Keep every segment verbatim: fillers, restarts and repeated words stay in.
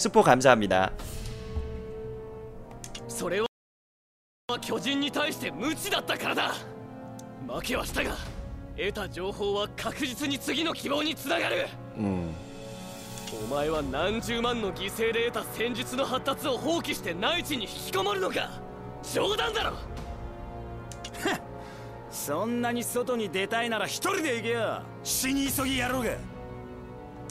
스포 감사합니다. 음. お前は何十万の犠牲で得た戦術の発達を放棄して内地に引きこもるのか冗談だろそんなに外に出たいなら一人で行けよ死に急ぎやろうが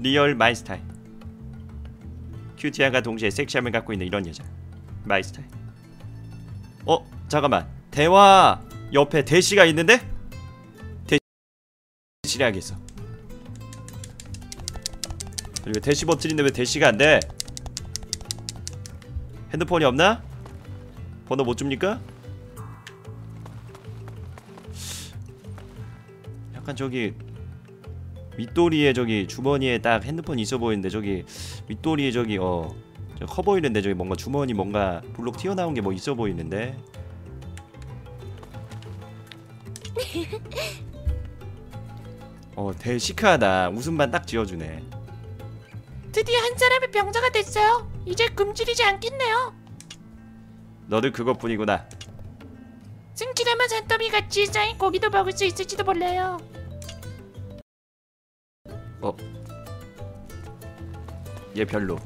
리얼 마이 스타일. 큐티하가 동시에 섹시함을 갖고 있는 이런 여자. 마이 스타일. 어 잠깐만. 대화 옆에 대시가 있는데? 대시를 해야겠어. 그리고 대시 버튼인데 왜 대시가 안 돼? 핸드폰이 없나? 번호 못 줍니까? 약간 저기 윗도리에 저기 주머니에 딱 핸드폰이 있어 보이는데 저기 윗도리에 저기 어 커 보이는데 저기 뭔가 주머니 뭔가 블록 튀어나온 게 뭐 있어 보이는데 어 대시크하다 웃음만 딱 지어주네 드디어 한 사람의 병자가 됐어요. 이제 금지리지 않겠네요. 너도 그것뿐이구나. 승질하면 산더미 같이 쌓인 고기도 먹을 수 있을지도 몰라요. 어? 얘 별로.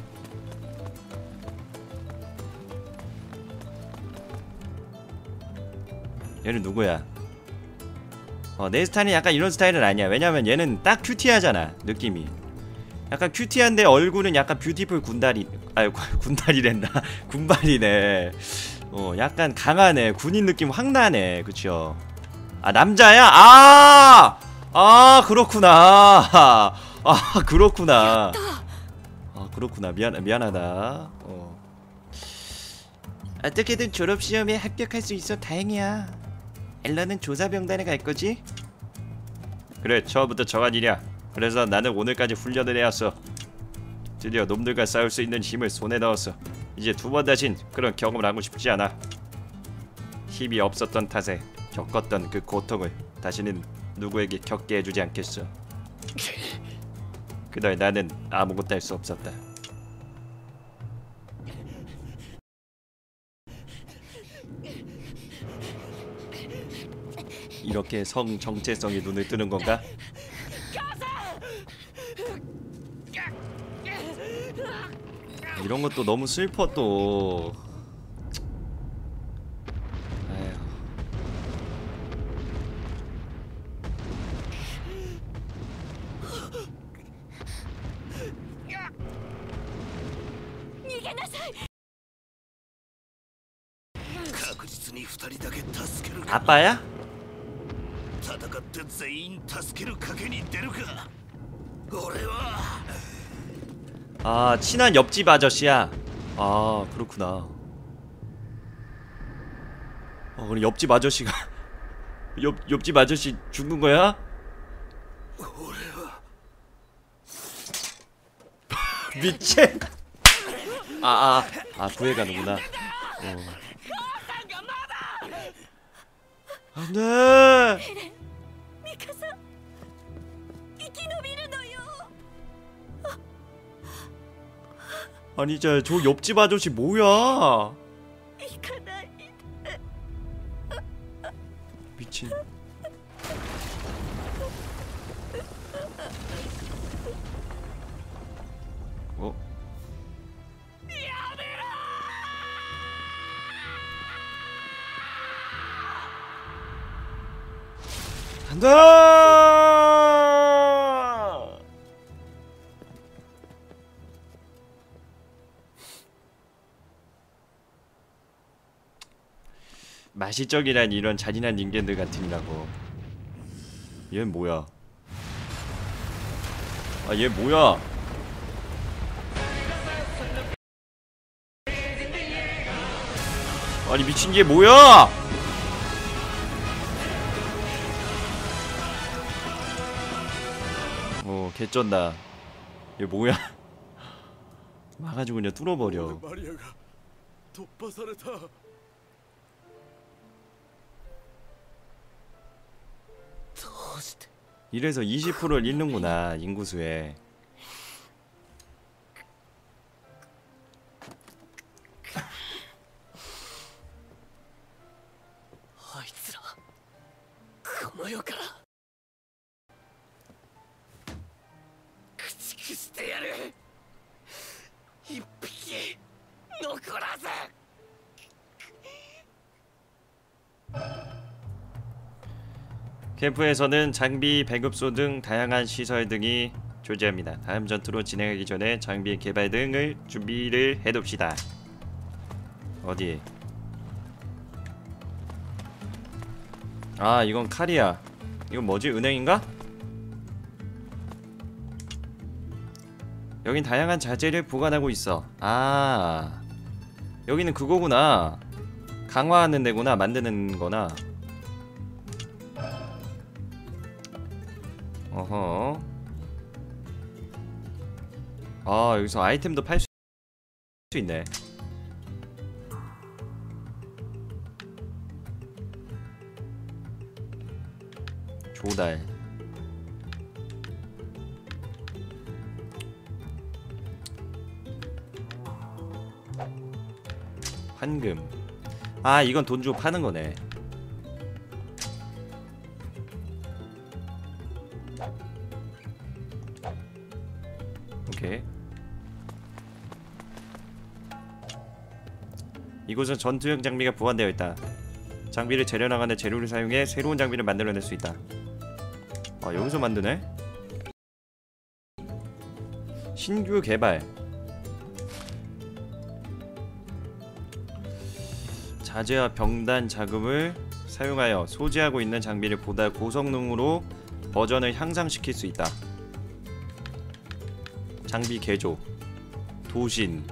얘는 누구야? 어, 내 스타일은 약간 이런 스타일은 아니야. 왜냐면 얘는 딱 큐티하잖아. 느낌이. 약간 큐티한데 얼굴은 약간 뷰티풀 군다리 아유 군다리랜다 군발이네 어 약간 강하네 군인 느낌 확 나네 그쵸 아 남자야? 아아 아, 그렇구나 아 그렇구나 아 그렇구나 미안, 미안하다 어. 어떻게든 졸업시험에 합격할 수 있어 다행이야 엘런은 조사병단에 갈거지? 그래 처음부터 정한 일이야 그래서 나는 오늘까지 훈련을 해왔어. 드디어 놈들과 싸울 수 있는 힘을 손에 넣었어. 이제 두 번 다신 그런 경험을 하고 싶지 않아. 힘이 없었던 탓에 겪었던 그 고통을 다시는 누구에게 겪게 해주지 않겠어. 그날 나는 아무것도 할 수 없었다. 이렇게 성 정체성이 눈을 뜨는 건가? 이런 것도 너무 슬퍼 또. 에휴. 아빠야? 아, 친한 옆집 아저씨야. 아, 그렇구나. 어, 그럼 옆집 아저씨가 옆 옆집 아저씨 죽는 거야? 미친. 아, 아, 아, 부에 가는구나. 어. 안 돼. 아니 저 옆집 아저씨 뭐야? 미친. 어? 간다! 마시적이란 이런 잔인한 인간들 같으니라고. 얘 뭐야? 아, 얘 뭐야? 아니 미친게 뭐야. 오 개쩐다. 얘 뭐야. 와가지고 그냥 뚫어버려. 이래서 이십 퍼센트를 잃는구나 인구수에. 캠프에서는 장비, 배급소 등 다양한 시설 등이 존재합니다. 다음 전투로 진행하기 전에 장비 개발 등을 준비를 해둡시다. 어디? 아 이건 칼이야. 이건 뭐지? 은행인가? 여긴 다양한 자재를 보관하고 있어. 아 여기는 그거구나. 강화하는 데구나. 만드는 거나. 어허. 아 여기서 아이템도 팔 수 있네. 조달. 환금. 아 이건 돈 주고 파는 거네. 이곳은 전투용 장비가 보관되어 있다. 장비를 재련하거나 재료를 사용해 새로운 장비를 만들어낼 수 있다. 아 여기서 만드네? 신규 개발. 자재와 병단 자금을 사용하여 소지하고 있는 장비를 보다 고성능으로 버전을 향상시킬 수 있다. 장비 개조. 도신.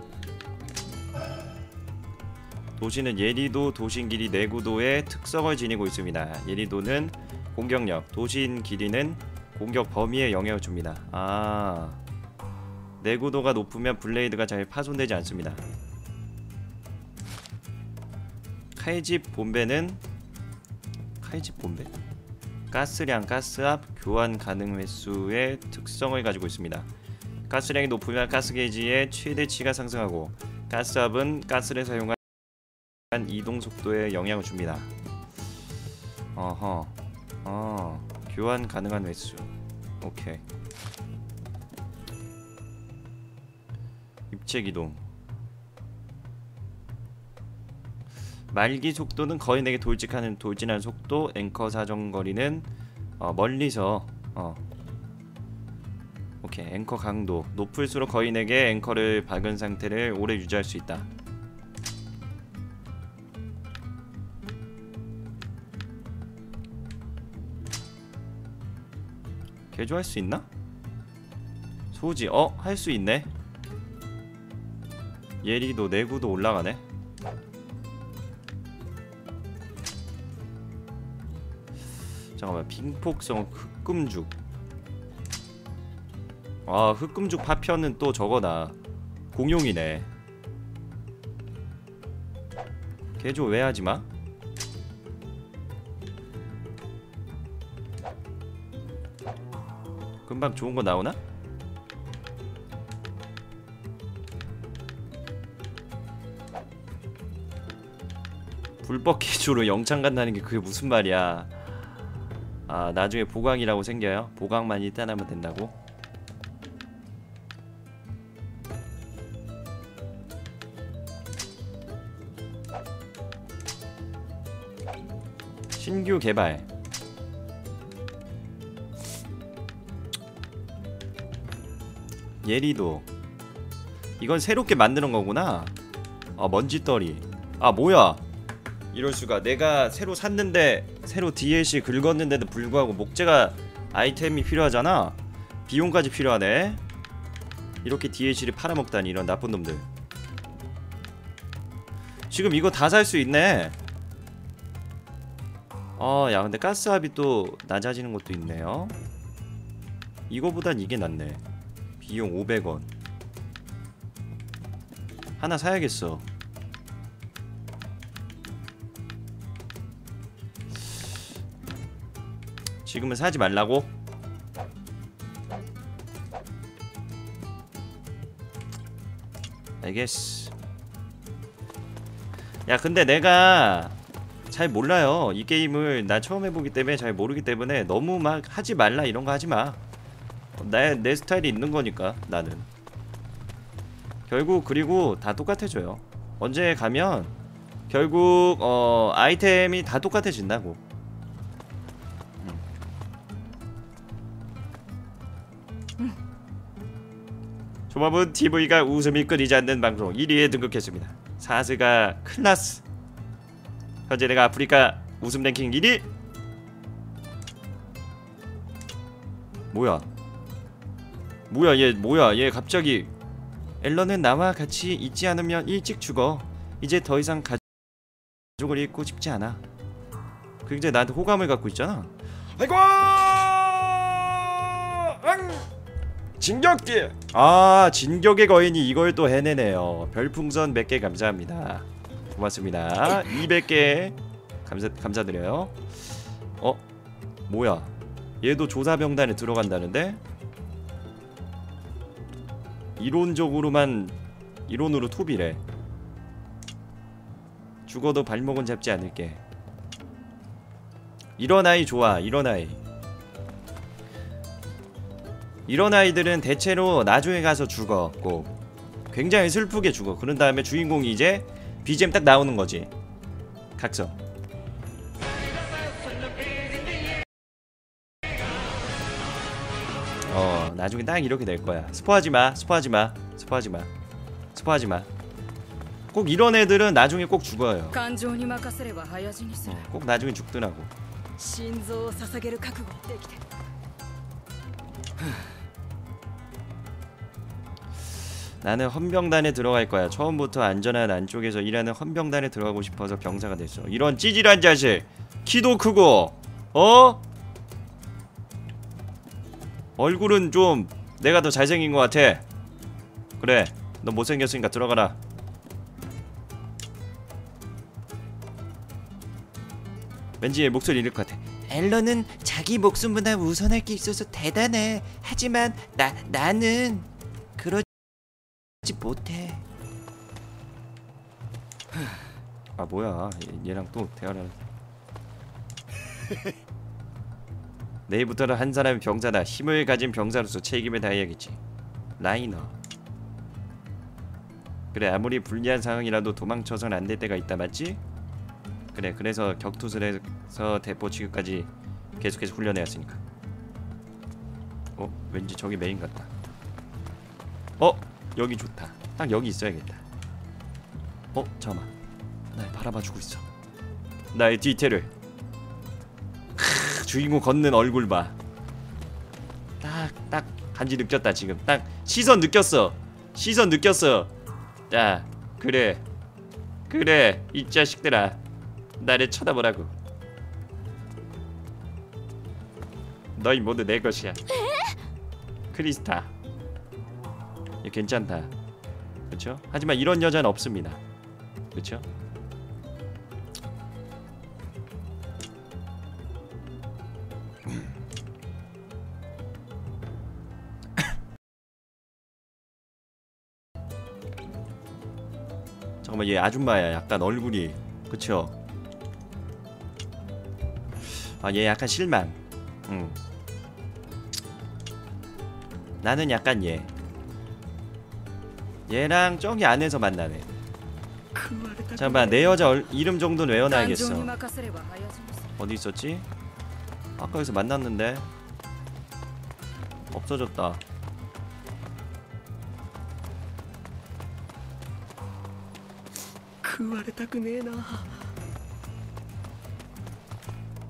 도신은 예리도, 도신 길이 네 구도의 특성을 지니고 있습니다. 예리도는 공격력, 도신 길이는 공격 범위에 영향을 줍니다. 아... 네 구도가 높으면 블레이드가 잘 파손되지 않습니다. 칼집 본배는... 칼집 본배? 가스량, 가스압, 교환 가능 횟수의 특성을 가지고 있습니다. 가스량이 높으면 가스 게이지의 최대치가 상승하고 가스압은 가스를 사용한 이동 속도에 영향을 줍니다. 어허. 어. 교환 가능한 횟수. 오케이. 입체 기동. 말기 속도는 거인에게 돌직하는 돌진하는 속도, 앵커 사정 거리는 어, 멀리서 어. 오케이. 앵커 강도. 높을수록 거인에게 앵커를 박은 상태를 오래 유지할 수 있다. 개조할 수 있나? 소지. 어? 할 수 있네. 예리도 내구도 올라가네. 잠깐만. 빙폭성 흑금죽. 아 흑금죽 파편은 또 저거다. 공용이네. 개조 왜 하지마? 금방 좋은 거 나오나? 불법 개조로 영창 간다는 게 그게 무슨 말이야. 아 나중에 보강이라고 생겨요? 보강만 일단 하면 된다고? 신규 개발. 예리도. 이건 새롭게 만드는 거구나. 아 먼지떨이. 아 뭐야 이럴수가. 내가 새로 샀는데 새로 디엘씨 긁었는데도 불구하고 목재가 아이템이 필요하잖아. 비용까지 필요하네. 이렇게 디엘씨를 팔아먹다니 이런 나쁜 놈들. 지금 이거 다 살 수 있네. 어, 야 근데 가스압이 또 낮아지는 것도 있네요. 이거보단 이게 낫네. 비용 오백 원. 하나 사야겠어. 지금은 사지 말라고? 알겠어. 야 근데 내가 잘 몰라요. 이 게임을 나 처음 해보기 때문에 잘 모르기 때문에 너무 막 하지 말라 이런 거 하지 마. 내, 내 스타일이 있는 거니까. 나는 결국 그리고 다 똑같아져요. 언제 가면 결국 어 아이템이 다 똑같아진다고. 음. 조마문 티비가 웃음이 끊이지 않는 방송 일 위에 등극했습니다. 사스가 클라스. 현재 내가 아프리카 웃음 랭킹 일 위. 뭐야 뭐야 얘 뭐야 얘 갑자기. 앨런은 나와 같이 있지 않으면 일찍 죽어. 이제 더 이상 가족을 잃고 싶지 않아. 굉장히 나한테 호감을 갖고 있잖아. 아이고 진격기. 아 진격의 거인이 이걸 또 해내네요. 별풍선 몇 개 감사합니다. 고맙습니다. 이백 개 감사, 감사드려요. 어? 뭐야 얘도 조사병단에 들어간다는데? 이론적으로만 이론으로 톱이래. 죽어도 발목은 잡지 않을게. 이런 아이 좋아. 이런 아이 이런 아이들은 대체로 나중에 가서 죽어. 꼭 굉장히 슬프게 죽어. 그런 다음에 주인공이 이제 비지엠 딱 나오는거지. 각성. 어 나중에 딱 이렇게 될거야. 스포하지마 스포하지마 스포하지마 스포하지마. 꼭 이런 애들은 나중에 꼭 죽어요. 어, 꼭 나중에 죽더라고. 나는 헌병단에 들어갈거야. 처음부터 안전한 안쪽에서 일하는 헌병단에 들어가고 싶어서 병사가 됐어. 이런 찌질한 자식. 키도 크고 어? 얼굴은 좀 내가 더 잘생긴 것 같아. 그래 너 못생겼으니까 들어가라. 왠지 얘 목소리 잃을 것 같아. 앨런은 자기 목숨보다 우선할 게 있어서 대단해. 하지만 나, 나는 그러지 못해. 아 뭐야 얘, 얘랑 또 대화를 하는. 내일부터는 한 사람이 병사다. 힘을 가진 병사로서 책임을 다해야겠지. 라이너. 그래 아무리 불리한 상황이라도 도망쳐선 안 될 때가 있다 맞지? 그래 그래서 격투술에서 대포 취급까지 계속해서 훈련해왔으니까. 어? 왠지 저기 메인 같다. 어? 여기 좋다. 딱 여기 있어야겠다. 어? 잠깐만 날 바라봐주고 있어. 나의 뒤태를. 주인공 걷는 얼굴 봐. 딱, 딱 간지 느꼈다 지금. 딱 시선 느꼈어. 시선 느꼈어. 자, 그래, 그래 이 자식들아, 나를 쳐다보라고. 너희 모두 내 것이야. 크리스타. 얘 괜찮다. 그렇죠? 하지만 이런 여자는 없습니다. 그렇죠? 잠깐만 얘 아줌마야. 약간 얼굴이 그쵸? 아 얘 약간 실망. 응. 나는 약간 얘 얘랑 저기 안에서 만나네. 잠깐만 내 여자 얼, 이름 정도는 외워놔야겠어. 어디 있었지? 아까 여기서 만났는데 없어졌다.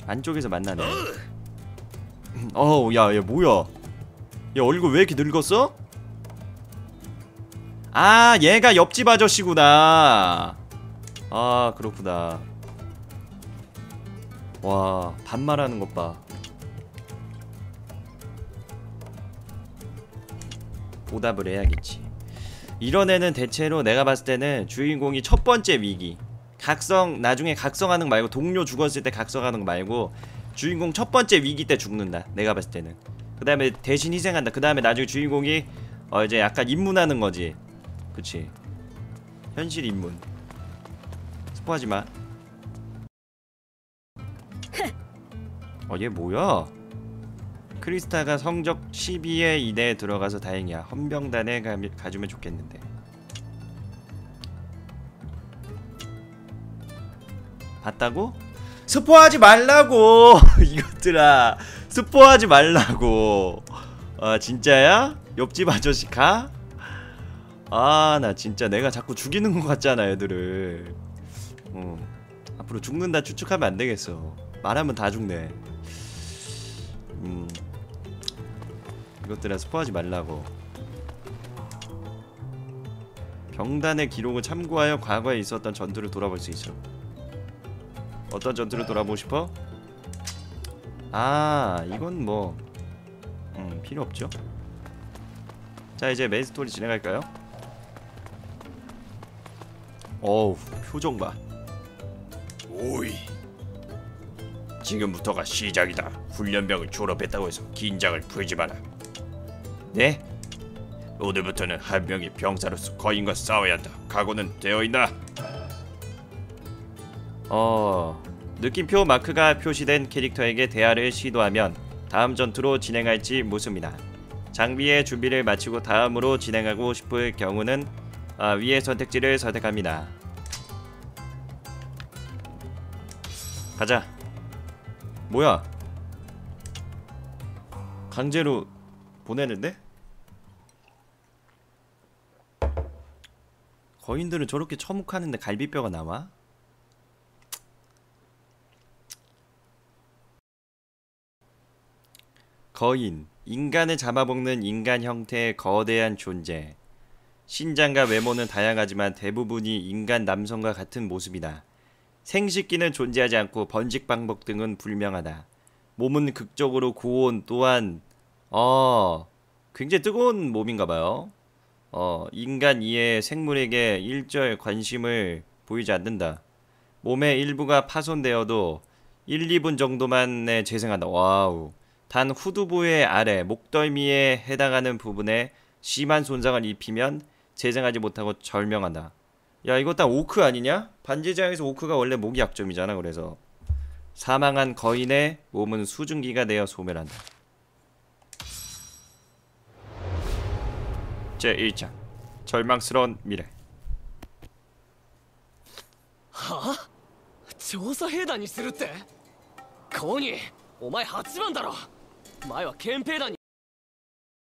안쪽에서 만나네. 어우 야 얘 뭐야 얘 얼굴 왜 이렇게 늙었어? 아 얘가 옆집 아저씨구나. 아 그렇구나. 와 반말하는 것 봐. 오답을 해야겠지. 이런 애는 대체로 내가 봤을 때는 주인공이 첫 번째 위기 각성, 나중에 각성하는 거 말고 동료 죽었을 때 각성하는 거 말고 주인공 첫 번째 위기 때 죽는다 내가 봤을 때는. 그 다음에 대신 희생한다. 그 다음에 나중에 주인공이 어 이제 약간 입문하는 거지. 그치 현실 입문. 스포하지마. 어 얘 뭐야. 크리스타가 성적 십이에 이내에 들어가서 다행이야. 헌병단에 가, 가주면 좋겠는데. 봤다고? 스포하지 말라고! 이것들아 스포하지 말라고. 아 진짜야? 옆집 아저씨 가? 아 나 진짜 내가 자꾸 죽이는 것 같잖아 애들을. 어 앞으로 죽는다 추측하면 안 되겠어. 말하면 다 죽네. 음 이것들아 스포하지 말라고. 병단의 기록을 참고하여 과거에 있었던 전투를 돌아볼 수 있어. 어떤 전투를 돌아보고 싶어? 아 이건 뭐 음, 필요 없죠. 자 이제 메인 스토리 진행할까요? 어우 표정 봐. 오이 지금부터가 시작이다. 훈련병을 졸업했다고 해서 긴장을 풀지 마라. 네? 오늘부터는 한 명이 병사로서 거인과 싸워야 한다. 각오는 되어있나? 어... 느낌표 마크가 표시된 캐릭터에게 대화를 시도하면 다음 전투로 진행할지 묻습니다. 장비의 준비를 마치고 다음으로 진행하고 싶을 경우는 아, 위의 선택지를 선택합니다. 가자. 뭐야? 강제로 보내는데? 거인들은 저렇게 처묵하는데 갈비뼈가 남아? 거인, 인간을 잡아먹는 인간 형태의 거대한 존재. 신장과 외모는 다양하지만 대부분이 인간 남성과 같은 모습이다. 생식기는 존재하지 않고 번식 방법 등은 불명하다. 몸은 극적으로 고온 또한 어 굉장히 뜨거운 몸인가봐요. 어 인간 이외의 생물에게 일절 관심을 보이지 않는다. 몸의 일부가 파손되어도 일, 이 분 정도만에 재생한다. 와우. 단 후두부의 아래 목덜미에 해당하는 부분에 심한 손상을 입히면 재생하지 못하고 절명한다. 야 이거 딱 오크 아니냐? 반지장에서 오크가 원래 목이 약점이잖아. 그래서 사망한 거인의 몸은 수증기가 되어 소멸한다. 제일 장 절망스러운 미래. 하? 조사회단을 するって? 거니, お前はちばんだろ. 前は憲兵団に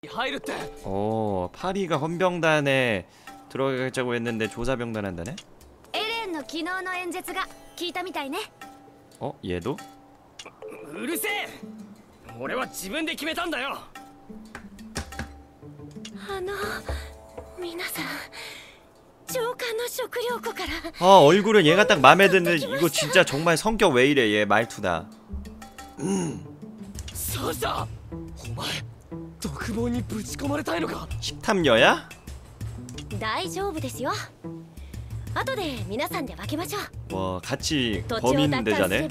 入るって. 오, 파리가 헌병단에 들어가자고 했는데 조사병단 한다네? 엘렌의 오늘의 연설가 들었다みたいね. 어? 얘도? うるせえ俺は自分で決めたんだよあの皆さん長官の食糧庫から. 어 얼굴은 얘가 딱 마음에 드는데 이거 진짜 정말 성격 왜 이래 얘 말투다. 음. 사사! 독본에 부치込まれたいのか? 식탐녀야? 大丈夫ですよ。後で皆さんで分けましょう。와 같이 범인 되자네.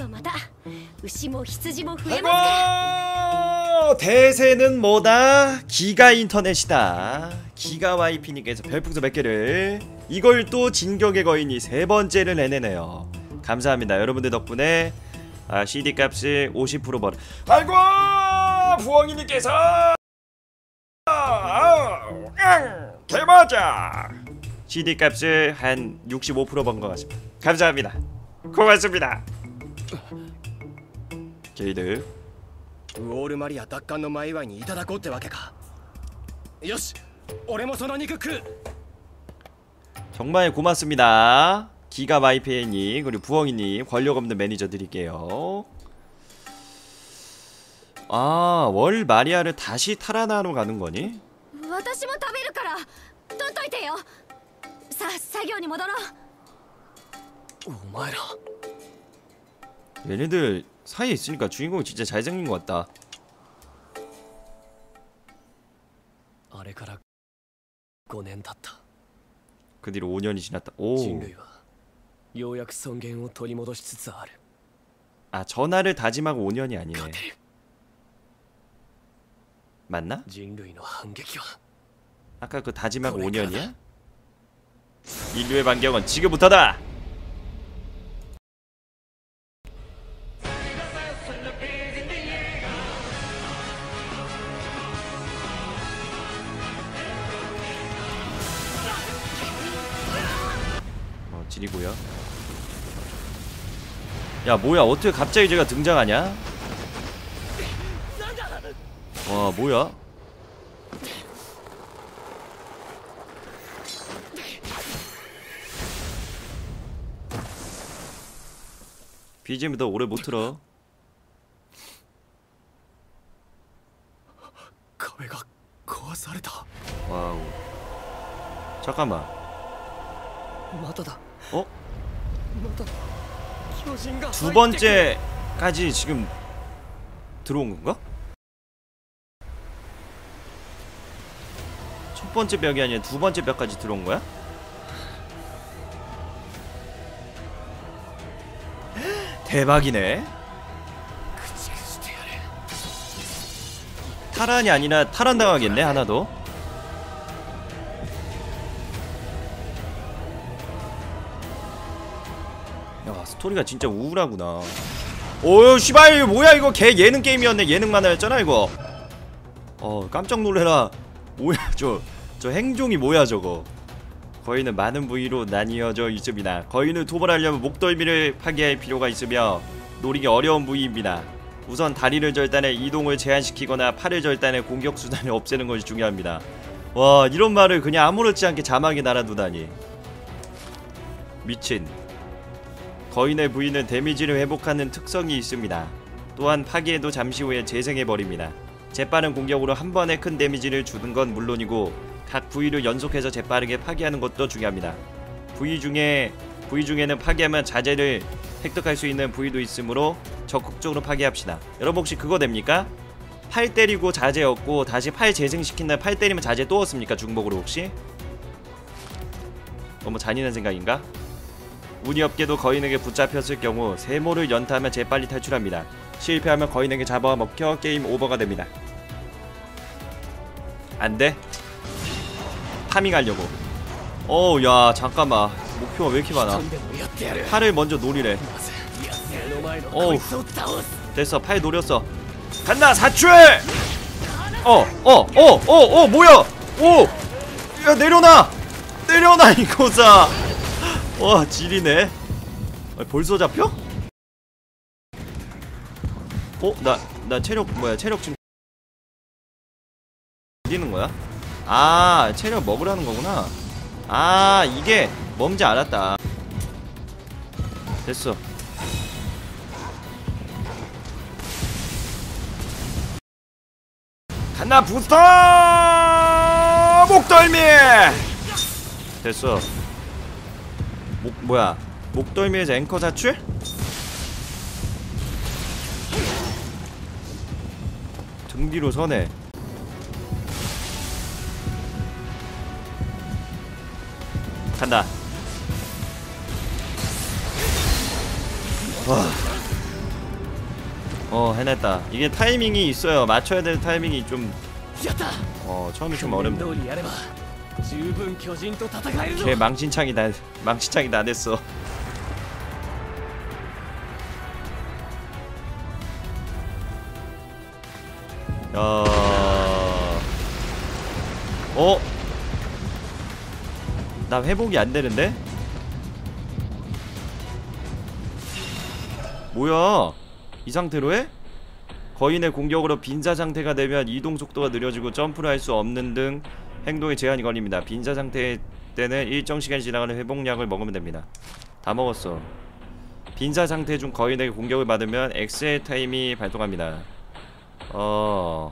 아이고 대세는 뭐다? 기가 인터넷이다. 기가 와이피님께서 별풍선 몇 개를. 이걸 또 진격의 거인이 세 번째를 내내네요. 감사합니다. 여러분들 덕분에 아 씨디 값을 오십 퍼센트 벌. 아이고 부엉이님께서 아우 개맞아. 씨디 값을 한 육십오 퍼센트 번 것 같습니다. 감사합니다. 고맙습니다. 게이드. 우오르마리아 닭간의 마이와이니 이다다고ってわけか. 요시, 俺もその肉食う. 정말 고맙습니다. 기가 와이피님 그리고 부엉이님 권력 없는 매니저 드릴게요. 아, 월 마리아를 다시 탈환하러 가는 거니? 私も食べるから取っといてよ。さあ作業に戻ろう。 오마이라. 얘네들 사이에 있으니까 주인공이 진짜 잘생긴 것 같다. 아래가락 오 년 탔다. 그 뒤로 오 년이 지났다. 오. 요약 성경을 돌이모도시츠 아르. 아, 전화를 다짐하고 오 년이 아니네. 맞나? 아까 그 다짐하고 오 년이야? 인류의 반격은 지금부터다. 어, 지리고요. 야, 뭐야? 어떻게 갑자기 제가 등장하냐? 와, 뭐야? 비지엠이 더 오래 못 틀어. 가베가 고아사르다. 와우. 잠깐만. 마다다. 어? 마다다. 두 번째까지 지금 들어온 건가? 첫 번째 벽이 아니라 두 번째 벽까지 들어온 거야? 대박이네. 탈환이 아니라 탈환당하겠네. 하나 더. 야, 스토리가 진짜 우울하구나. 오유 씨발, 뭐야 이거. 개 예능 게임이었네. 예능 만화였잖아 이거. 어, 깜짝 놀래라. 뭐야 저 저 행종이 뭐야 저거. 거인은 많은 부위로 나뉘어져 있습니다. 거인을 토벌하려면 목덜미를 파괴할 필요가 있으며 노리기 어려운 부위입니다. 우선 다리를 절단해 이동을 제한시키거나 팔을 절단해 공격수단을 없애는 것이 중요합니다. 와, 이런 말을 그냥 아무렇지 않게 자막에 달아두다니 미친. 거인의 부위는 데미지를 회복하는 특성이 있습니다. 또한 파괴해도 잠시 후에 재생해버립니다. 재빠른 공격으로 한 번에 큰 데미지를 주는 건 물론이고 각 부위를 연속해서 재빠르게 파괴하는 것도 중요합니다. 부위 중에 부위 중에는 파괴하면 자재를 획득할 수 있는 부위도 있으므로 적극적으로 파괴합시다. 여러분 혹시 그거 됩니까? 팔 때리고 자재 얻고 다시 팔 재생시킨 다음 팔 때리면 자재 또 얻습니까? 중복으로 혹시? 너무 잔인한 생각인가? 운이 없게도 거인에게 붙잡혔을 경우 세모를 연타하면 재빨리 탈출합니다. 실패하면 거인에게 잡아먹혀 게임 오버가 됩니다. 안돼? 파밍하려고. 어우, 야, 잠깐만. 목표가 왜 이렇게 많아. 팔을 먼저 노리래. 어우, 됐어. 팔 노렸어. 간다, 사출! 어, 어, 어, 어, 어, 뭐야? 오! 야, 내려놔! 내려놔, 이거자! 와, 지리네. 아, 벌써 잡혀? 어? 나, 나 체력, 뭐야, 체력 지금 어디는 거야? 아, 체력 먹으라는 거구나. 아, 이게 뭔지 알았다. 됐어. 간다, 부스터! 목덜미! 됐어. 목, 뭐야. 목덜미에서 앵커 사출? 등 뒤로 서네. 간다. 와. 어, 해냈다. 이게 타이밍이 있어요. 맞춰야 될 타이밍이 좀. 어, 처음이 좀 어렵네. 걔 망신창이 다, 망신창이 다 됐어. 어. 어? 나 회복이 안 되는데? 뭐야? 이 상태로 해? 거인의 공격으로 빈사 상태가 되면 이동 속도가 느려지고 점프를 할 수 없는 등 행동에 제한이 걸립니다. 빈사 상태 때는 일정 시간 지나가는 회복약을 먹으면 됩니다. 다 먹었어. 빈사 상태 중 거인에게 공격을 받으면 엑스의 타임이 발동합니다. 어...